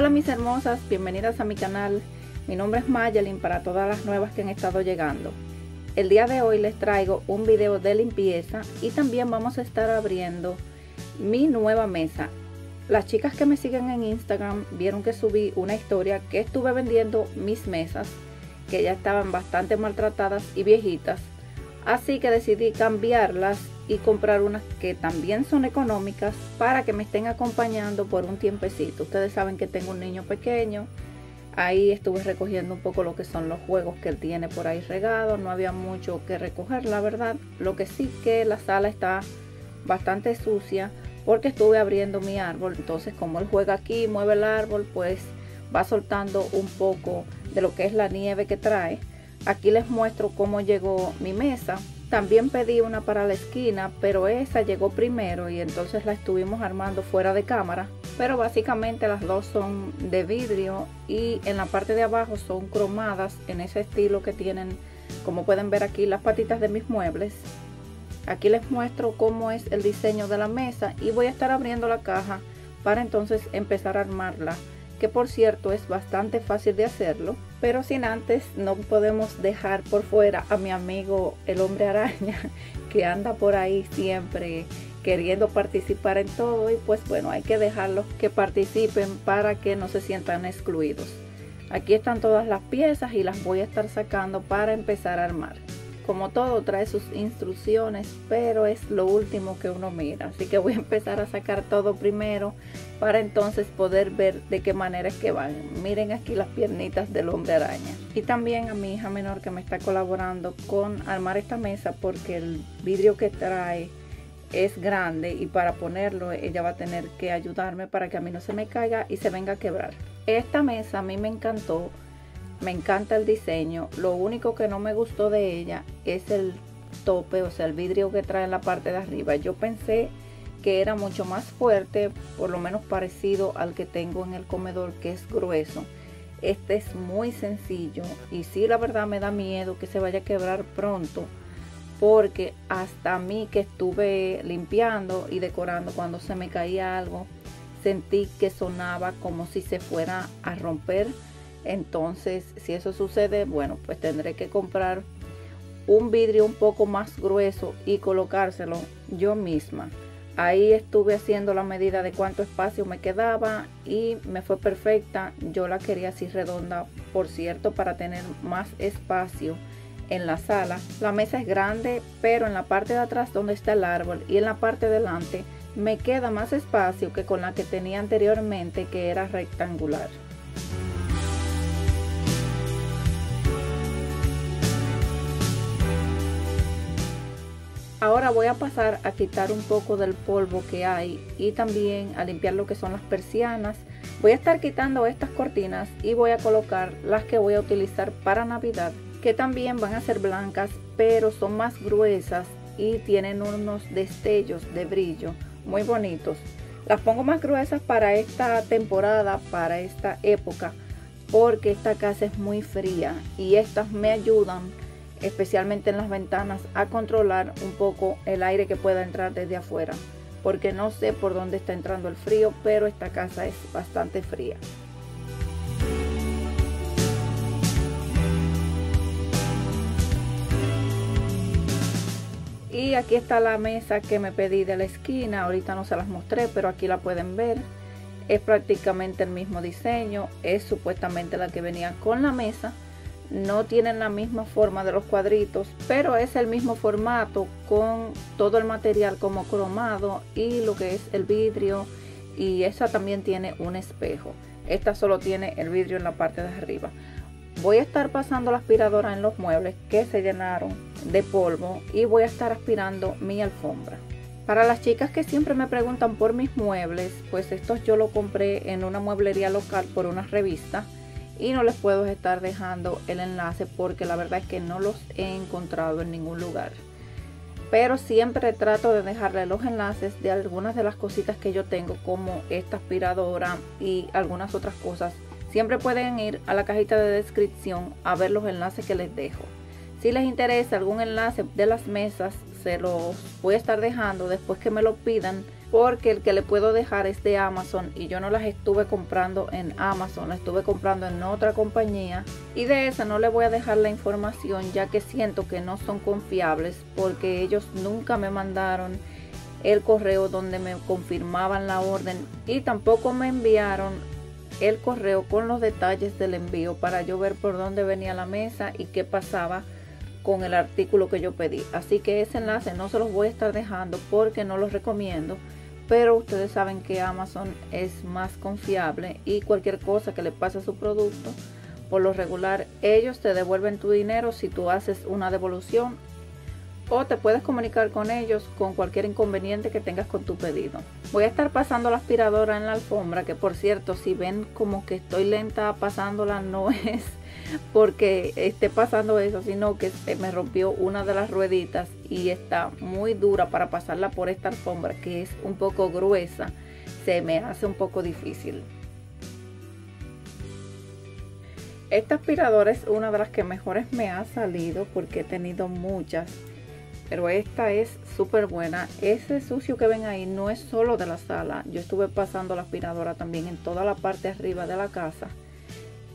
Hola mis hermosas, bienvenidas a mi canal. Mi nombre es Mayelyn para todas las nuevas que han estado llegando. El día de hoy les traigo un video de limpieza y también vamos a estar abriendo mi nueva mesa. Las chicas que me siguen en Instagram vieron que subí una historia que estuve vendiendo mis mesas, que ya estaban bastante maltratadas y viejitas, así que decidí cambiarlas y comprar unas que también son económicas para que me estén acompañando por un tiempecito. Ustedes saben que tengo un niño pequeño. Ahí estuve recogiendo un poco lo que son los juegos que él tiene por ahí regado. No había mucho que recoger, la verdad. Lo que sí que la sala está bastante sucia porque estuve abriendo mi árbol. Entonces, como él juega aquí, mueve el árbol, pues va soltando un poco de lo que es la nieve que trae. Aquí les muestro cómo llegó mi mesa. También pedí una para la esquina, pero esa llegó primero y entonces la estuvimos armando fuera de cámara. Pero básicamente las dos son de vidrio y en la parte de abajo son cromadas en ese estilo que tienen, como pueden ver aquí, las patitas de mis muebles. Aquí les muestro cómo es el diseño de la mesa y voy a estar abriendo la caja para entonces empezar a armarla, que por cierto es bastante fácil de hacerlo. Pero sin antes, no podemos dejar por fuera a mi amigo el hombre araña, que anda por ahí siempre queriendo participar en todo y pues bueno, hay que dejarlos que participen para que no se sientan excluidos. Aquí están todas las piezas y las voy a estar sacando para empezar a armar. Como todo trae sus instrucciones, pero es lo último que uno mira, así que voy a empezar a sacar todo primero para entonces poder ver de qué manera es que van. Miren aquí las piernitas del hombre araña. Y también a mi hija menor que me está colaborando con armar esta mesa porque el vidrio que trae es grande y para ponerlo ella va a tener que ayudarme para que a mí no se me caiga y se venga a quebrar. Esta mesa a mí me encantó. Me encanta el diseño, lo único que no me gustó de ella es el tope, o sea el vidrio que trae en la parte de arriba. Yo pensé que era mucho más fuerte, por lo menos parecido al que tengo en el comedor, que es grueso. Este es muy sencillo y sí, la verdad me da miedo que se vaya a quebrar pronto, porque hasta a mí que estuve limpiando y decorando, cuando se me caía algo sentí que sonaba como si se fuera a romper. Entonces, si eso sucede, bueno, pues tendré que comprar un vidrio un poco más grueso y colocárselo yo misma. Ahí estuve haciendo la medida de cuánto espacio me quedaba y me fue perfecta. Yo la quería así redonda, por cierto, para tener más espacio en la sala. La mesa es grande, pero en la parte de atrás donde está el árbol y en la parte de delante me queda más espacio que con la que tenía anteriormente, que era rectangular. Ahora voy a pasar a quitar un poco del polvo que hay y también a limpiar lo que son las persianas. Voy a estar quitando estas cortinas y voy a colocar las que voy a utilizar para Navidad, que también van a ser blancas, pero son más gruesas y tienen unos destellos de brillo muy bonitos. Las pongo más gruesas para esta temporada, para esta época, porque esta casa es muy fría y estas me ayudan, especialmente en las ventanas, a controlar un poco el aire que pueda entrar desde afuera, porque no sé por dónde está entrando el frío, pero esta casa es bastante fría. Y aquí está la mesa que me pedí de la esquina. Ahorita no se las mostré, pero aquí la pueden ver. Es prácticamente el mismo diseño, es supuestamente la que venía con la mesa. No tienen la misma forma de los cuadritos, pero es el mismo formato, con todo el material como cromado y lo que es el vidrio, y esa también tiene un espejo. Esta solo tiene el vidrio en la parte de arriba. Voy a estar pasando la aspiradora en los muebles que se llenaron de polvo y voy a estar aspirando mi alfombra. Para las chicas que siempre me preguntan por mis muebles, pues estos yo los compré en una mueblería local por una revista. Y no les puedo estar dejando el enlace porque la verdad es que no los he encontrado en ningún lugar. Pero siempre trato de dejarle los enlaces de algunas de las cositas que yo tengo, como esta aspiradora y algunas otras cosas. Siempre pueden ir a la cajita de descripción a ver los enlaces que les dejo. Si les interesa algún enlace de las mesas, se los voy a estar dejando después que me lo pidan, porque el que le puedo dejar es de Amazon y yo no las estuve comprando en Amazon, las estuve comprando en otra compañía, y de esa no le voy a dejar la información ya que siento que no son confiables porque ellos nunca me mandaron el correo donde me confirmaban la orden y tampoco me enviaron el correo con los detalles del envío para yo ver por dónde venía la mesa y qué pasaba con el artículo que yo pedí. Así que ese enlace no se los voy a estar dejando porque no los recomiendo, pero ustedes saben que Amazon es más confiable y cualquier cosa que le pase a su producto, por lo regular ellos te devuelven tu dinero si tú haces una devolución, o te puedes comunicar con ellos con cualquier inconveniente que tengas con tu pedido. Voy a estar pasando la aspiradora en la alfombra, que por cierto, si ven como que estoy lenta pasándola, no es porque esté pasando eso, sino que se me rompió una de las rueditas y está muy dura para pasarla por esta alfombra que es un poco gruesa, se me hace un poco difícil. Esta aspiradora es una de las que mejores me ha salido porque he tenido muchas, pero esta es súper buena. Ese sucio que ven ahí no es solo de la sala, yo estuve pasando la aspiradora también en toda la parte arriba de la casa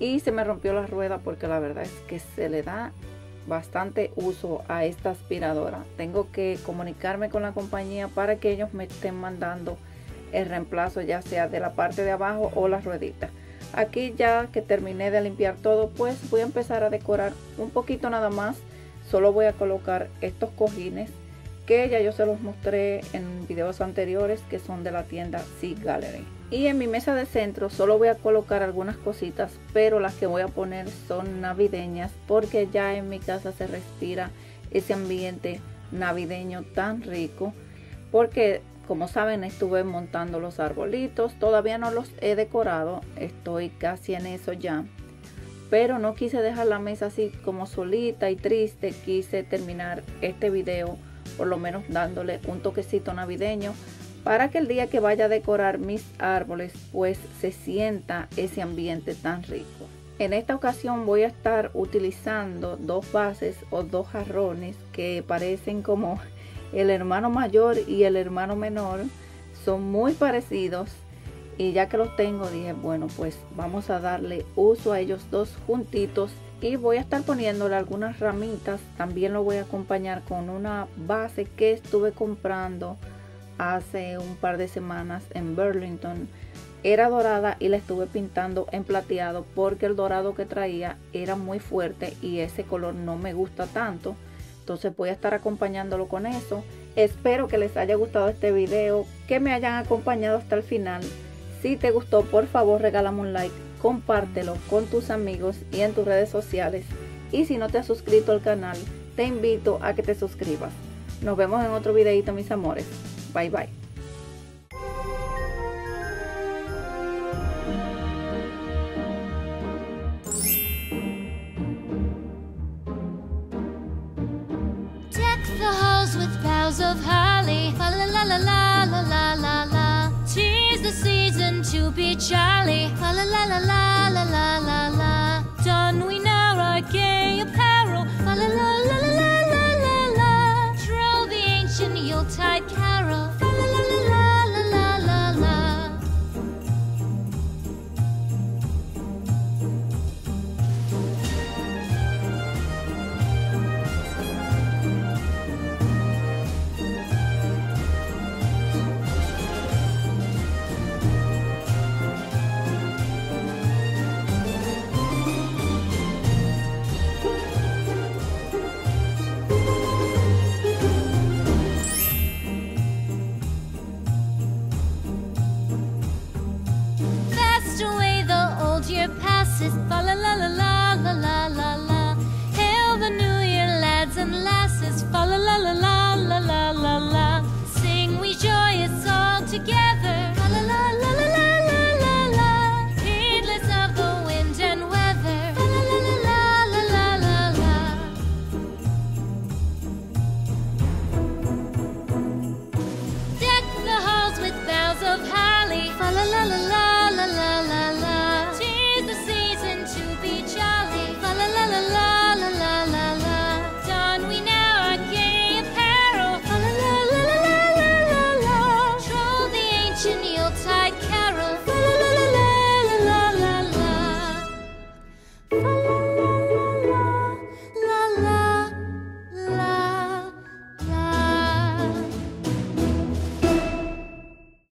y se me rompió la rueda porque la verdad es que se le da bastante uso a esta aspiradora. Tengo que comunicarme con la compañía para que ellos me estén mandando el reemplazo, ya sea de la parte de abajo o las rueditas. Aquí ya que terminé de limpiar todo, pues voy a empezar a decorar un poquito nada más. Solo voy a colocar estos cojines que ya yo se los mostré en videos anteriores, que son de la tienda Sea Gallery. Y en mi mesa de centro solo voy a colocar algunas cositas, pero las que voy a poner son navideñas porque ya en mi casa se respira ese ambiente navideño tan rico, porque como saben estuve montando los arbolitos, todavía no los he decorado, estoy casi en eso ya. Pero no quise dejar la mesa así como solita y triste, quise terminar este video por lo menos dándole un toquecito navideño para que el día que vaya a decorar mis árboles pues se sienta ese ambiente tan rico. En esta ocasión voy a estar utilizando dos vases o dos jarrones que parecen como el hermano mayor y el hermano menor, son muy parecidos. Y ya que los tengo dije, bueno, pues vamos a darle uso a ellos dos juntitos y voy a estar poniéndole algunas ramitas. También lo voy a acompañar con una base que estuve comprando hace un par de semanas en Burlington. Era dorada y la estuve pintando en plateado porque el dorado que traía era muy fuerte y ese color no me gusta tanto. Entonces voy a estar acompañándolo con eso. Espero que les haya gustado este video, que me hayan acompañado hasta el final. Si te gustó, por favor regálame un like, compártelo con tus amigos y en tus redes sociales. Y si no te has suscrito al canal, te invito a que te suscribas. Nos vemos en otro videito, mis amores. Bye, bye. Deck the halls with boughs of holly. La la la la la la la la. The season to be jolly, la la la la la la la la. Don we now our gay apparel, la la la la la.